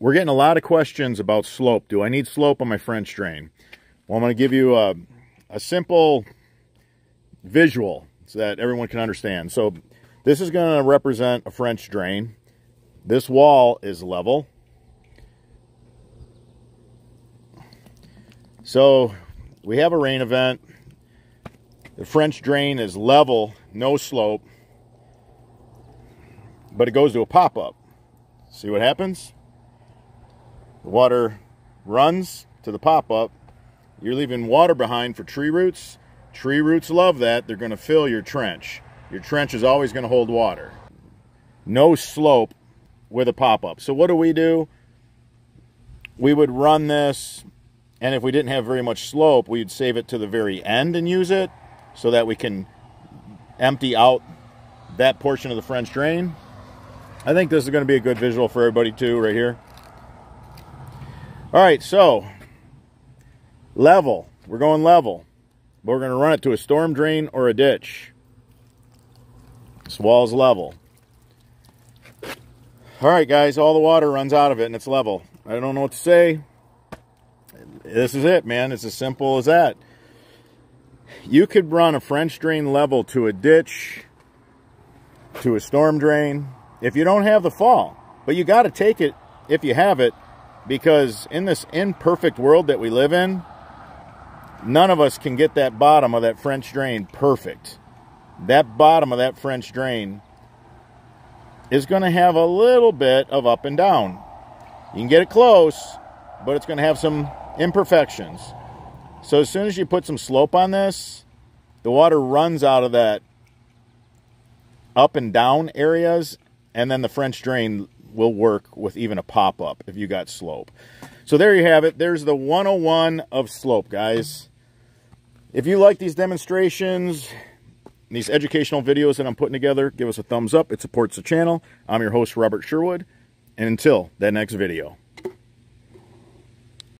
We're getting a lot of questions about slope. Do I need slope on my French drain? Well, I'm going to give you a simple visual so that everyone can understand. So this is going to represent a French drain. This wall is level. So we have a rain event. The French drain is level, no slope, but it goes to a pop-up. See what happens? The water runs to the pop-up. You're leaving water behind for tree roots. Tree roots love that. They're going to fill your trench. Your trench is always going to hold water. No slope with a pop-up. So what do? We would run this, and if we didn't have very much slope, we'd save it to the very end and use it so that we can empty out that portion of the French drain. I think this is going to be a good visual for everybody too, right here. All right, so level, we're going level, but we're going to run it to a storm drain or a ditch. This wall's level. All right, guys, all the water runs out of it and it's level. I don't know what to say. This is it, man. It's as simple as that. You could run a French drain level to a ditch, to a storm drain, if you don't have the fall, but you got to take it if you have it. Because in this imperfect world that we live in, none of us can get that bottom of that French drain perfect. That bottom of that French drain is going to have a little bit of up and down. You can get it close, but it's going to have some imperfections. So as soon as you put some slope on this, the water runs out of that up and down areas, and then the French drain will work with even a pop-up if you got slope. So there you have it. There's the 101 of slope, guys. If you like these demonstrations, these educational videos that I'm putting together, give us a thumbs up. It supports the channel. I'm your host, Robert Sherwood, and until that next video.